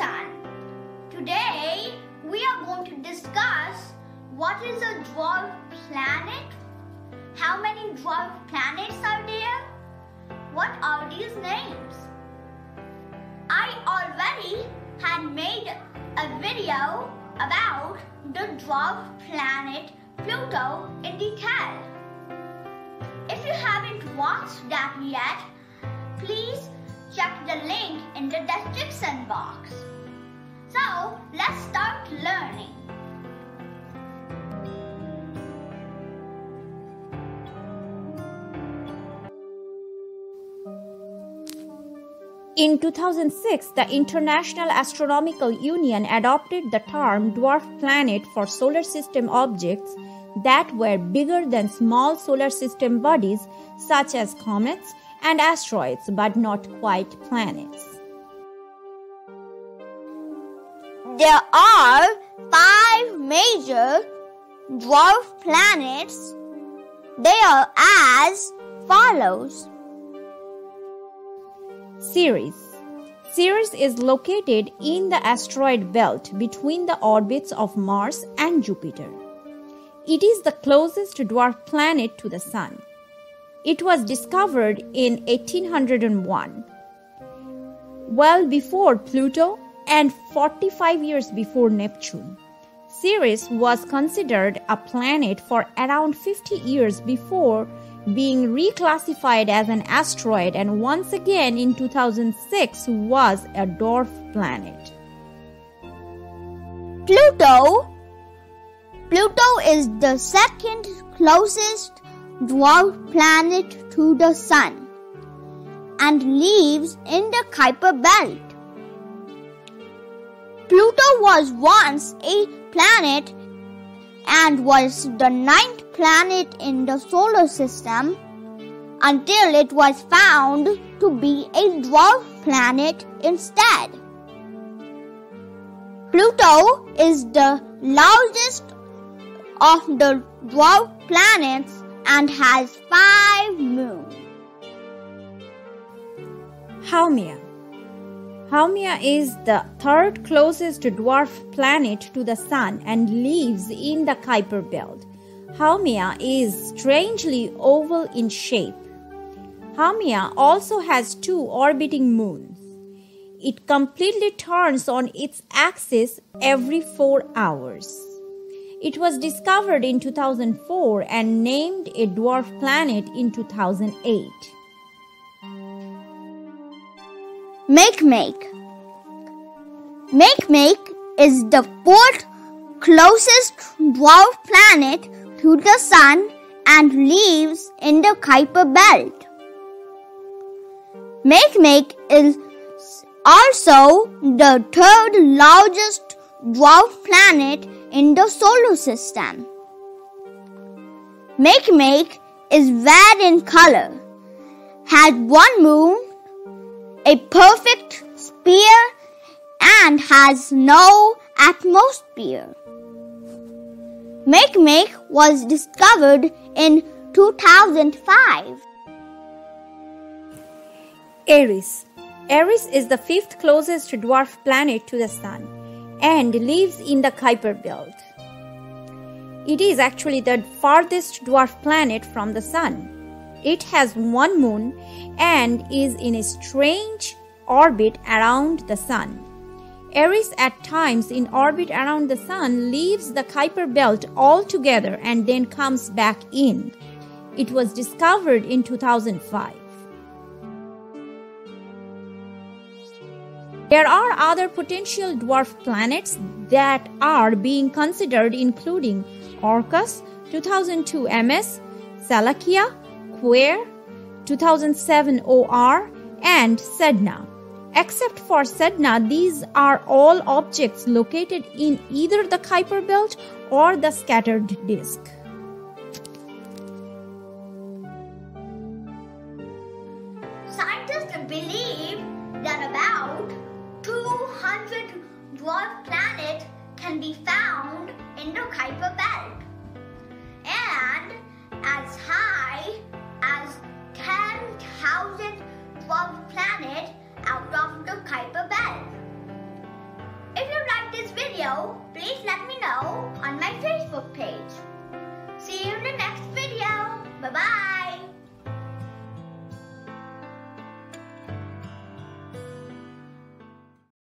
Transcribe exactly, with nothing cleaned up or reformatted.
San. Today we are going to discuss what is a dwarf planet, how many dwarf planets are there, what are these names. I already had made a video about the dwarf planet Pluto in detail. If you haven't watched that yet, please check the link in the description box. So let's start learning. In two thousand six, the International Astronomical Union adopted the term dwarf planet for solar system objects that were bigger than small solar system bodies such as comets and asteroids, but not quite planets. There are five major dwarf planets. They are as follows. Ceres. Ceres is located in the asteroid belt between the orbits of Mars and Jupiter. It is the closest dwarf planet to the Sun. It was discovered in eighteen hundred one, well before Pluto and forty-five years before Neptune. Ceres was considered a planet for around fifty years before being reclassified as an asteroid, and once again in two thousand six was a dwarf planet. Pluto. Pluto is the second closest dwarf planet to the Sun and lives in the Kuiper Belt. Pluto was once a planet and was the ninth planet in the solar system until it was found to be a dwarf planet instead. Pluto is the largest of the dwarf planets and has five moons. Haumea. Haumea is the third closest dwarf planet to the Sun and lives in the Kuiper Belt. Haumea is strangely oval in shape. Haumea also has two orbiting moons. It completely turns on its axis every four hours. It was discovered in two thousand four and named a dwarf planet in two thousand eight. Makemake. Makemake is the fourth closest dwarf planet to the Sun and lives in the Kuiper Belt. Makemake is also the third largest dwarf planet in the solar system. Makemake is red in color, has one moon, a perfect sphere, and has no atmosphere. Makemake was discovered in two thousand five. Eris. Eris is the fifth closest dwarf planet to the Sun and lives in the Kuiper Belt. It is actually the farthest dwarf planet from the Sun. It has one moon and is in a strange orbit around the Sun. Eris, at times in orbit around the Sun, leaves the Kuiper Belt altogether and then comes back in. It was discovered in two thousand five. There are other potential dwarf planets that are being considered, including Orcus, two thousand two M S, Salakia, Kuiper, two thousand seven O R, and Sedna. Except for Sedna, these are all objects located in either the Kuiper Belt or the scattered disk. Scientists believe that about two hundred dwarf planets can be found in the Kuiper Belt, and as high as ten thousand dwarf planets out of the Kuiper Belt. video, please let me know on my Facebook page.